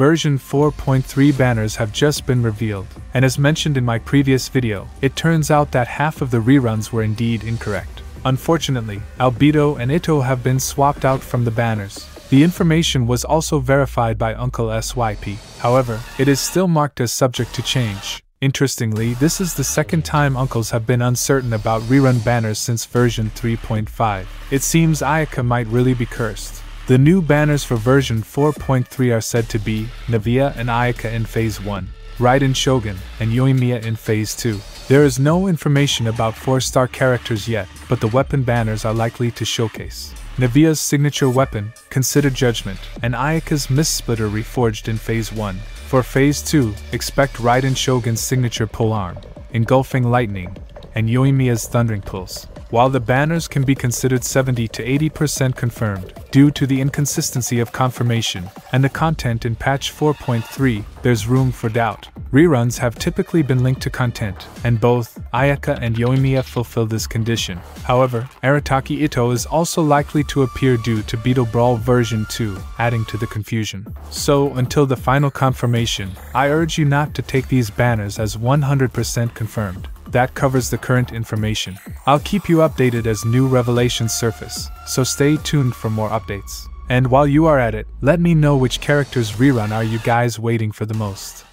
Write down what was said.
version 4.3 banners have just been revealed, and as mentioned in my previous video, it turns out that half of the reruns were indeed incorrect. Unfortunately, Albedo and Itto have been swapped out from the banners. The information was also verified by Uncle SYP, however, it is still marked as subject to change. Interestingly, this is the second time uncles have been uncertain about rerun banners since version 3.5. It seems Ayaka might really be cursed. The new banners for version 4.3 are said to be Navia and Ayaka in Phase 1, Raiden Shogun and Yoimiya in Phase 2. There is no information about 4-star characters yet, but the weapon banners are likely to showcase Navia's signature weapon, Considered Judgment, and Ayaka's Mistsplitter Reforged in Phase 1. For Phase 2, expect Raiden Shogun's signature polearm, Engulfing Lightning, and Yoimiya's Thundering Pulse. While the banners can be considered 70 to 80% confirmed, due to the inconsistency of confirmation and the content in patch 4.3, there's room for doubt. Reruns have typically been linked to content, and both Ayaka and Yoimiya fulfill this condition. However, Arataki Itto is also likely to appear due to Beetle Brawl version 2, adding to the confusion. So, until the final confirmation, I urge you not to take these banners as 100% confirmed. That covers the current information. I'll keep you updated as new revelations surface, so stay tuned for more updates. And while you are at it, let me know which character's rerun are you guys waiting for the most.